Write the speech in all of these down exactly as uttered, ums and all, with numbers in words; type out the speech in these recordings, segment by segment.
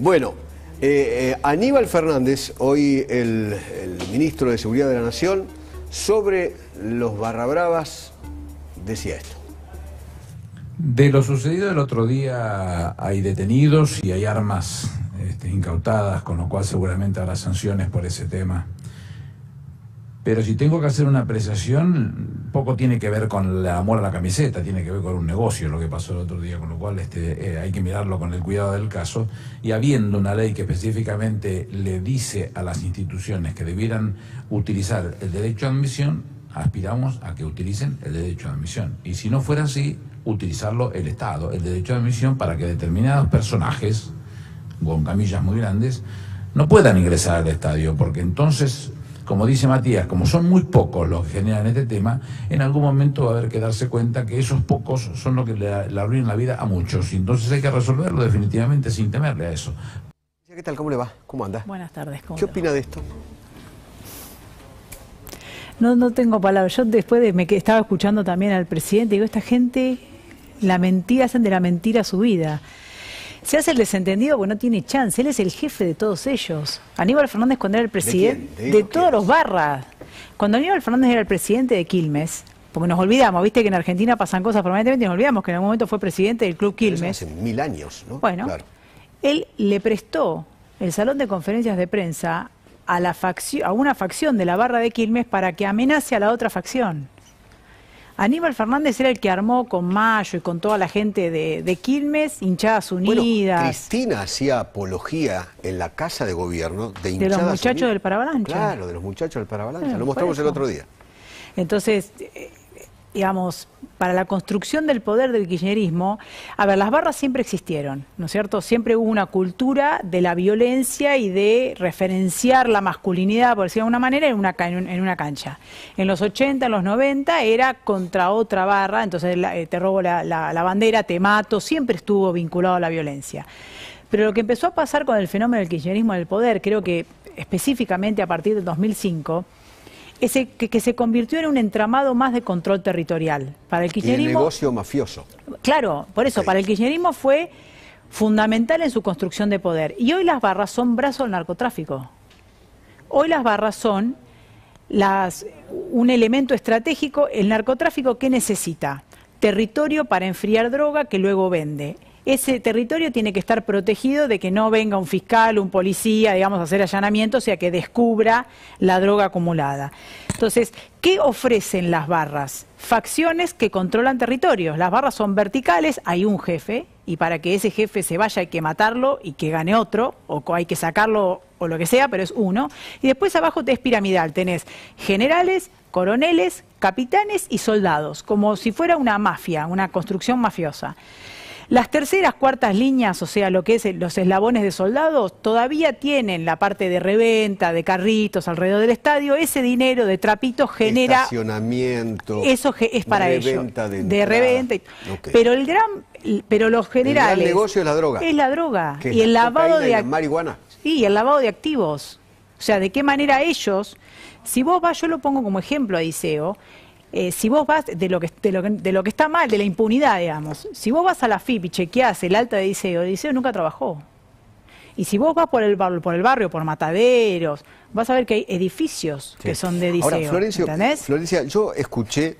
Bueno, eh, eh, Aníbal Fernández, hoy el, el ministro de Seguridad de la Nación, sobre los barrabravas decía esto. De lo sucedido el otro día hay detenidos y hay armas este, incautadas, con lo cual seguramente habrá sanciones por ese tema. Pero si tengo que hacer una apreciación, poco tiene que ver con el amor a la camiseta, tiene que ver con un negocio lo que pasó el otro día, con lo cual este, eh, hay que mirarlo con el cuidado del caso. Y habiendo una ley que específicamente le dice a las instituciones que debieran utilizar el derecho a admisión, aspiramos a que utilicen el derecho a admisión. Y si no fuera así, utilizarlo el Estado, el derecho a admisión, para que determinados personajes, con camillas muy grandes, no puedan ingresar al estadio, porque entonces, como dice Matías, como son muy pocos los que generan este tema, en algún momento va a haber que darse cuenta que esos pocos son los que le, le arruinan la vida a muchos. Y entonces hay que resolverlo definitivamente sin temerle a eso. ¿Qué tal? ¿Cómo le va? ¿Cómo anda? Buenas tardes. ¿Cómo ¿Qué opina va? de esto? No, no tengo palabras. Yo después de me estaba escuchando también al presidente, digo, esta gente, la mentira, hacen de la mentira su vida. Se hace el desentendido porque no tiene chance. Él es el jefe de todos ellos. Aníbal Fernández, cuando era el presidente... ¿De, ¿De, de todos los barras. Cuando Aníbal Fernández era el presidente de Quilmes, porque nos olvidamos, viste que en Argentina pasan cosas permanentemente, y nos olvidamos que en algún momento fue presidente del Club Quilmes. Hace mil años, ¿no? Bueno, claro. Él le prestó el salón de conferencias de prensa a, la facción, a una facción de la barra de Quilmes para que amenace a la otra facción. Aníbal Fernández era el que armó con Mayo y con toda la gente de, de Quilmes, hinchadas unidas. Bueno, Cristina hacía apología en la casa de gobierno de hinchadas unidas. De los muchachos unidas. del Paravalancha. Claro, de los muchachos del Paravalancha, bueno, lo mostramos el otro día. Entonces, eh, digamos, para la construcción del poder del kirchnerismo, a ver, las barras siempre existieron, ¿no es cierto? Siempre hubo una cultura de la violencia y de referenciar la masculinidad, por decirlo de alguna manera, en una, en una cancha. En los ochenta, en los noventa, era contra otra barra, entonces la, eh, te robo la, la, la bandera, te mato, siempre estuvo vinculado a la violencia. Pero lo que empezó a pasar con el fenómeno del kirchnerismo del poder, creo que específicamente a partir del dos mil cinco... Ese que, que se convirtió en un entramado más de control territorial. Para el kirchnerismo, y el negocio mafioso. Claro, por eso, sí. Para el kirchnerismo fue fundamental en su construcción de poder. Y hoy las barras son brazos del narcotráfico. Hoy las barras son las, un elemento estratégico. El narcotráfico, ¿qué necesita? Territorio para enfriar droga que luego vende. Ese territorio tiene que estar protegido de que no venga un fiscal, un policía, digamos, a hacer allanamiento, o sea, que descubra la droga acumulada. Entonces, ¿qué ofrecen las barras? Facciones que controlan territorios. Las barras son verticales, hay un jefe, y para que ese jefe se vaya hay que matarlo y que gane otro, o hay que sacarlo o lo que sea, pero es uno. Y después abajo es piramidal, tenés generales, coroneles, capitanes y soldados, como si fuera una mafia, una construcción mafiosa. Las terceras, cuartas líneas, o sea, lo que es los eslabones de soldados, todavía tienen la parte de reventa, de carritos alrededor del estadio. Ese dinero de trapitos genera... Estacionamiento. Eso es para ellos. De, de reventa. Okay. Pero el gran... Pero los generales... El gran negocio es la droga. Es la droga. Y el lavado de... Y la marihuana. Sí, el lavado de activos. O sea, de qué manera ellos... Si vos vas, yo lo pongo como ejemplo a Diceo... Eh, si vos vas, de lo, que, de, lo que, de lo que está mal, de la impunidad, digamos, si vos vas a la F I P y chequeás el alta de Diceo, Diceo nunca trabajó. Y si vos vas por el, bar, por el barrio, por Mataderos, vas a ver que hay edificios sí. que son de Diceo. Ahora, Florencio, Florencia, yo escuché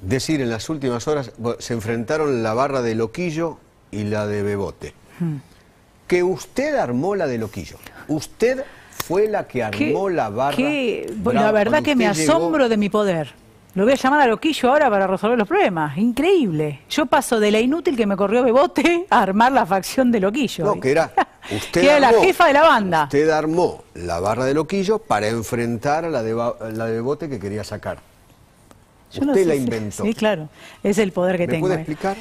decir en las últimas horas, se enfrentaron la barra de Loquillo y la de Bebote. Hmm. Que usted armó la de Loquillo. Usted fue la que armó ¿Qué, la barra. Qué, brava, la verdad que me asombro llegó... de mi poder. Lo voy a llamar a Loquillo ahora para resolver los problemas. Increíble. Yo paso de la inútil que me corrió Bebote a armar la facción de Loquillo. No, que era, usted que armó, era la jefa de la banda. Usted armó la barra de Loquillo para enfrentar a la de, la de Bebote que quería sacar. Yo usted no sé, la inventó. Sí, claro. Es el poder que ¿Me tengo. ¿Me puede explicar? Eh.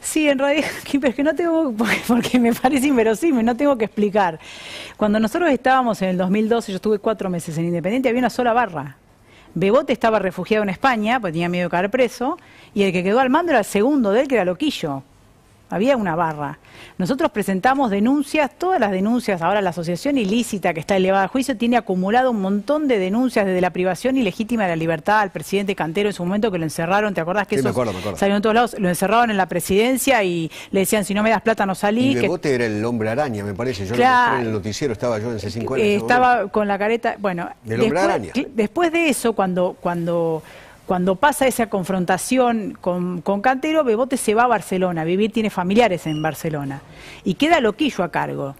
Sí, en realidad, pero es que no tengo... Porque me parece inverosímil, no tengo que explicar. Cuando nosotros estábamos en el dos mil doce, yo estuve cuatro meses en Independiente, había una sola barra. Bebote estaba refugiado en España, porque tenía miedo de caer preso, y el que quedó al mando era el segundo de él, que era Loquillo. había una barra. Nosotros presentamos denuncias, todas las denuncias, ahora la asociación ilícita que está elevada a juicio tiene acumulado un montón de denuncias desde la privación ilegítima de la libertad al presidente Cantero en su momento que lo encerraron, ¿te acordás que sí, esos me acuerdo, me acuerdo. salieron de todos lados? Lo encerraron en la presidencia y le decían si no me das plata no salí. Y Bebote que... era el hombre araña, me parece, yo claro, lo mostré en el noticiero, estaba yo en C cinco N. Eh, estaba con la careta, bueno, el hombre araña. Después de eso, cuando... cuando Cuando pasa esa confrontación con, con Cantero, Bebote se va a Barcelona, a vivir, tiene familiares en Barcelona. Y queda Loquillo a cargo.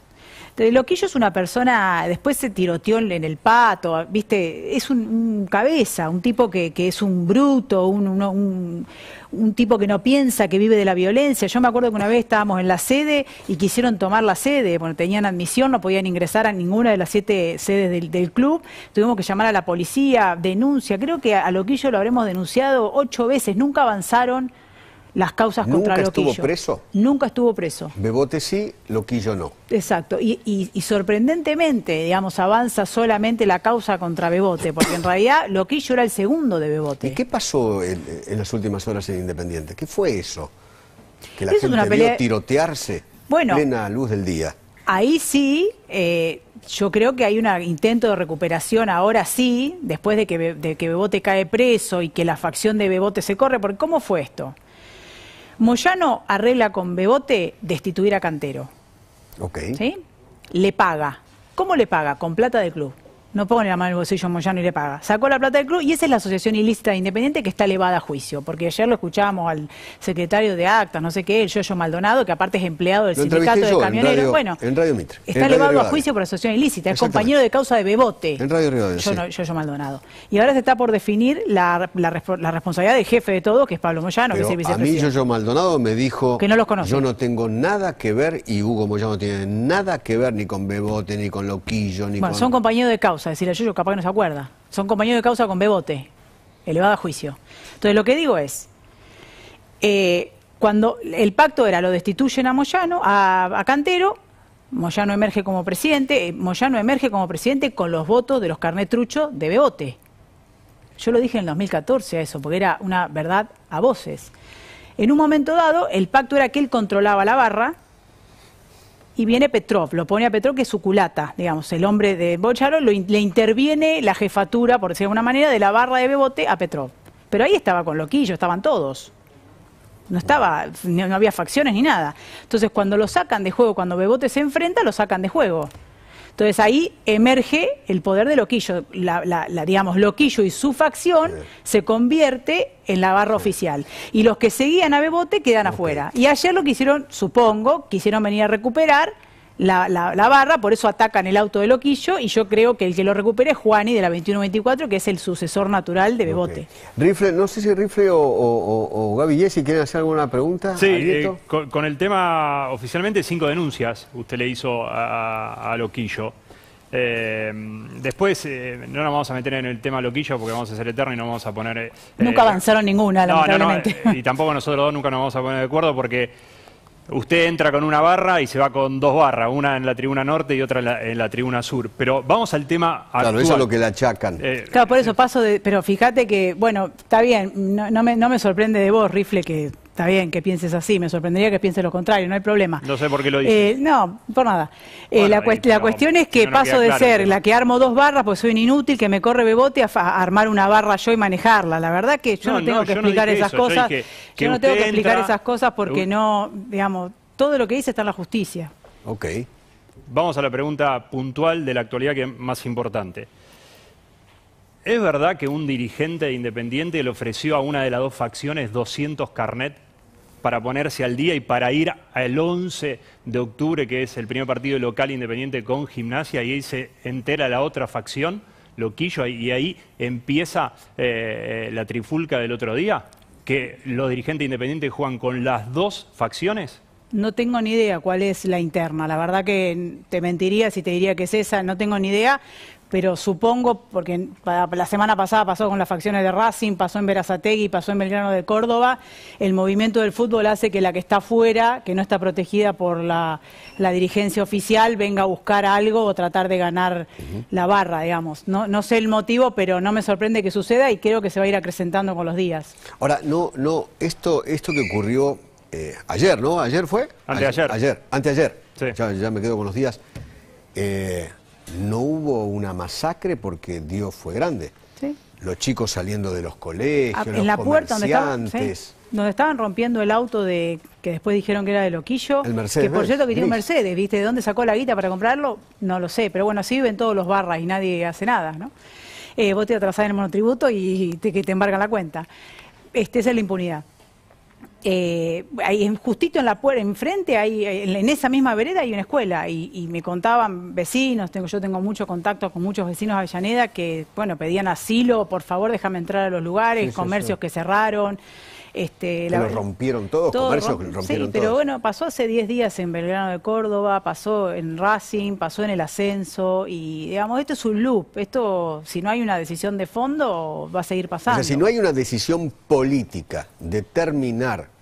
Entonces, Loquillo es una persona, después se tiroteó en el Pato, viste, es un, un cabeza, un tipo que, que es un bruto, un, un, un, un tipo que no piensa, que vive de la violencia. Yo me acuerdo que una vez estábamos en la sede y quisieron tomar la sede, bueno, tenían admisión, no podían ingresar a ninguna de las siete sedes del, del club, tuvimos que llamar a la policía, denuncia, creo que a Loquillo lo habremos denunciado ocho veces, nunca avanzaron las causas contra Loquillo. ¿Nunca estuvo preso? Nunca estuvo preso. Bebote sí, Loquillo no. Exacto. Y, y, y sorprendentemente, digamos, avanza solamente la causa contra Bebote, porque en realidad Loquillo era el segundo de Bebote. ¿Y qué pasó en, en las últimas horas en Independiente? ¿Qué fue eso? Que la eso gente pelea... vio tirotearse bueno, plena luz del día. Ahí sí, eh, yo creo que hay un intento de recuperación ahora sí, después de que, Be de que Bebote cae preso y que la facción de Bebote se corre, porque ¿cómo fue esto? Moyano arregla con Bebote destituir a Cantero. Okay. ¿Sí? Le paga. ¿Cómo le paga? Con plata del club. No pone la mano en el bolsillo a Moyano y le paga. Sacó la plata del club y esa es la asociación ilícita de Independiente que está elevada a juicio. Porque ayer lo escuchábamos al secretario de actas, no sé qué, el Yoyo Maldonado, que aparte es empleado del lo sindicato de yo, camioneros. En radio, bueno, en Radio Mitre. Está en elevado radio a juicio por asociación ilícita. Es compañero de causa de Bebote. En Radio Rivadavia, yo, sí. no, Yoyo Maldonado. Y ahora se está por definir la, la, la responsabilidad del jefe de todo, que es Pablo Moyano, pero que es el vicepresidente. A mí Yoyo Maldonado me dijo que no los conoce. Yo no tengo nada que ver y Hugo Moyano no tiene nada que ver ni con Bebote, ni con Loquillo, ni bueno, con... Bueno, son compañeros de causa. Decirle a Yoyo, capaz que no se acuerda. Son compañeros de causa con Bebote, elevado a juicio. Entonces, lo que digo es: eh, cuando el pacto era lo destituyen a Moyano, a, a Cantero, Moyano emerge como presidente, eh, Moyano emerge como presidente con los votos de los carnetruchos de Bebote. Yo lo dije en el dos mil catorce a eso, porque era una verdad a voces. En un momento dado, el pacto era que él controlaba la barra. Y viene Petrov, lo pone a Petrov que es su culata, digamos, el hombre de Bocharo, lo in, le interviene la jefatura, por decirlo de alguna manera, de la barra de Bebote a Petrov. Pero ahí estaba con Loquillo, estaban todos. No estaba, no, no había facciones ni nada. Entonces, cuando lo sacan de juego, cuando Bebote se enfrenta, lo sacan de juego. Entonces, ahí emerge el poder de Loquillo. La, la, la, digamos, Loquillo y su facción se convierte en la barra oficial. Y los que seguían a Bebote quedan okay. afuera. Y ayer lo que hicieron, supongo, quisieron venir a recuperar la, la, la barra, por eso atacan el auto de Loquillo, y yo creo que el que lo recupere es Juani de la veintiuno veinticuatro, que es el sucesor natural de Bebote. Okay. Rifle, no sé si Rifle o, o, o, o Gaby Jessy quieren hacer alguna pregunta. Sí, eh, con, con el tema, oficialmente cinco denuncias usted le hizo a, a Loquillo. Eh, después, eh, no nos vamos a meter en el tema Loquillo porque vamos a ser eternos y no vamos a poner... Eh, nunca avanzaron ninguna, no, lamentablemente. No, no, y tampoco nosotros dos nunca nos vamos a poner de acuerdo porque... Usted entra con una barra y se va con dos barras, una en la tribuna norte y otra en la, en la tribuna sur. Pero vamos al tema actual. Claro, eso es lo que le achacan. Eh, claro, por eso paso de... Pero fíjate que, bueno, está bien, no, no, me, no me sorprende de vos, Rifle, que está bien que pienses así. Me sorprendería que pienses lo contrario, no hay problema. No sé por qué lo dices. Eh, no, por nada. Eh, bueno, la, cuest la cuestión es que si no paso de claro, ser pero... la que armo dos barras porque soy un inútil, que me corre Bebote a, a armar una barra yo y manejarla. La verdad que yo no, no tengo no, que explicar no esas eso. cosas. Yo, que, que yo no tengo que explicar entra... esas cosas porque no... Digamos, todo lo que dice está en la justicia. Ok. Vamos a la pregunta puntual de la actualidad que es más importante. ¿Es verdad que un dirigente de Independiente le ofreció a una de las dos facciones doscientos carnet para ponerse al día y para ir al once de octubre, que es el primer partido local Independiente con Gimnasia, y ahí se entera la otra facción, Loquillo, y ahí empieza eh, la trifulca del otro día? ¿Que los dirigentes Independientes juegan con las dos facciones? No tengo ni idea cuál es la interna. La verdad que te mentiría si te diría que es esa. No tengo ni idea, pero supongo, porque la semana pasada pasó con las facciones de Racing, pasó en Berazategui, pasó en Belgrano de Córdoba. El movimiento del fútbol hace que la que está fuera, que no está protegida por la, la dirigencia oficial, venga a buscar algo o tratar de ganar uh-huh. la barra, digamos. No, no sé el motivo, pero no me sorprende que suceda y creo que se va a ir acrecentando con los días. Ahora, no, no, esto, esto que ocurrió... eh, ayer, ¿no? ¿Ayer fue? Anteayer. Ayer, anteayer. Sí. Ya, ya me quedo con los días. Eh, no hubo una masacre porque Dios fue grande. Sí. Los chicos saliendo de los colegios, en los la puerta donde estaban, ¿sí? donde estaban rompiendo el auto de que después dijeron que era de Loquillo, el Mercedes, que por cierto que tiene un Mercedes, ¿viste? ¿De dónde sacó la guita para comprarlo? No lo sé, pero bueno, así viven todos los barras y nadie hace nada, ¿no? Eh, vos te atrasás en el monotributo y te, que te embargan la cuenta. Este, esa es la impunidad. Eh, ahí, justito en la puerta, enfrente, ahí, en esa misma vereda hay una escuela y, y me contaban vecinos, tengo, yo tengo mucho contacto con muchos vecinos de Avellaneda que, bueno, pedían asilo, por favor déjame entrar a los lugares, sí, comercios sí, sí. que cerraron. Este, la, lo rompieron todos, todo, comercios que lo rompieron sí, pero todos. Bueno, pasó hace diez días en Belgrano de Córdoba, pasó en Racing, pasó en el ascenso y, digamos, esto es un loop, esto, si no hay una decisión de fondo, va a seguir pasando. O sea, si no hay una decisión política de terminar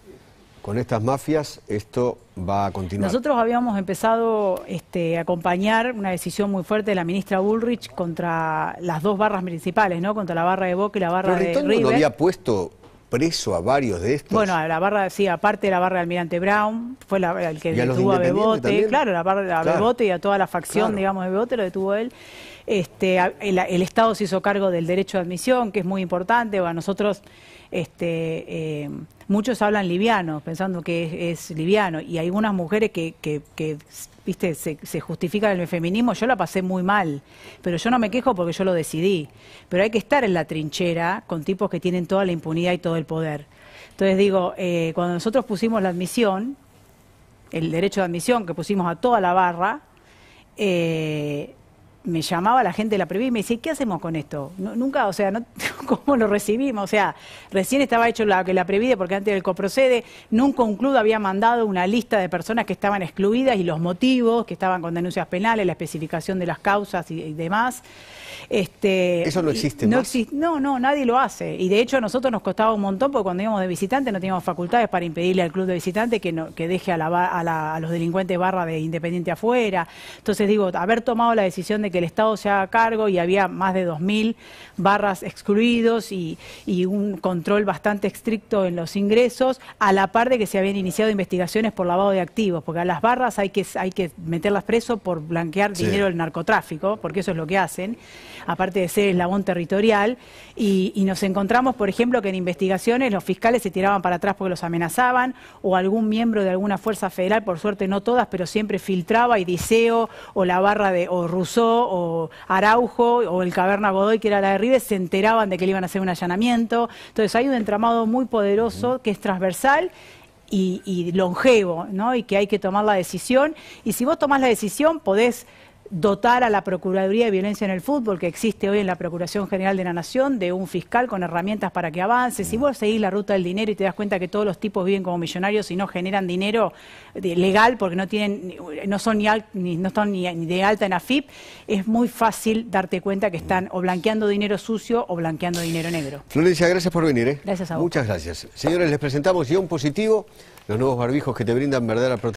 con estas mafias, esto va a continuar. Nosotros habíamos empezado este, a acompañar una decisión muy fuerte de la ministra Bullrich contra las dos barras municipales, ¿no? Contra la barra de Boca y la barra de River. ¿No había puesto preso a varios de estos? Bueno, a la barra, sí, aparte de la barra de Almirante Brown, fue la, el que detuvo a Bebote, también. claro, la barra de claro. Bebote y a toda la facción, claro. digamos, de Bebote lo detuvo él. Este, el, el Estado se hizo cargo del derecho de admisión, que es muy importante. Bueno, nosotros... Este, eh, muchos hablan liviano, pensando que es, es liviano, y hay unas mujeres que, que, que viste, se, se justifican el feminismo. Yo la pasé muy mal, pero yo no me quejo porque yo lo decidí. Pero hay que estar en la trinchera con tipos que tienen toda la impunidad y todo el poder. Entonces digo, eh, cuando nosotros pusimos la admisión, el derecho de admisión que pusimos a toda la barra, eh, me llamaba la gente de la previa y me decía, ¿qué hacemos con esto? No, nunca, o sea, no, ¿cómo lo recibimos? O sea, recién estaba hecho la que la previde porque antes del coprocede, nunca un club había mandado una lista de personas que estaban excluidas y los motivos, que estaban con denuncias penales, la especificación de las causas y, y demás. Este, ¿Eso no existe no, más? Exi no, no, nadie lo hace. Y de hecho a nosotros nos costaba un montón porque cuando íbamos de visitante no teníamos facultades para impedirle al club de visitante que, no, que deje a, la, a, la, a los delincuentes barra de Independiente afuera. Entonces digo, haber tomado la decisión de que el Estado se haga cargo y había más de dos mil barras excluidos y, y un control bastante estricto en los ingresos, a la par de que se habían iniciado investigaciones por lavado de activos, porque a las barras hay que, hay que meterlas preso por blanquear sí. dinero del narcotráfico, porque eso es lo que hacen, aparte de ser eslabón territorial, y, y nos encontramos, por ejemplo, que en investigaciones los fiscales se tiraban para atrás porque los amenazaban, o algún miembro de alguna fuerza federal, por suerte no todas, pero siempre filtraba, y Diceo, o la barra de, o Rousseau, o Araujo, o el Caverna Godoy, que era la de River, se enteraban de que le iban a hacer un allanamiento. Entonces hay un entramado muy poderoso que es transversal y, y longevo, ¿no? Y que hay que tomar la decisión. Y si vos tomás la decisión, podés dotar a la Procuraduría de Violencia en el Fútbol, que existe hoy en la Procuración General de la Nación, de un fiscal con herramientas para que avance. Si vos seguís la ruta del dinero y te das cuenta que todos los tipos viven como millonarios y no generan dinero legal porque no tienen, no son ni, al, ni, no están ni de alta en AFIP, es muy fácil darte cuenta que están o blanqueando dinero sucio o blanqueando dinero negro. Florencia, gracias por venir. ¿eh? Gracias a vos. Muchas gracias. Señores, les presentamos Guión Positivo, los nuevos barbijos que te brindan verdadera protección.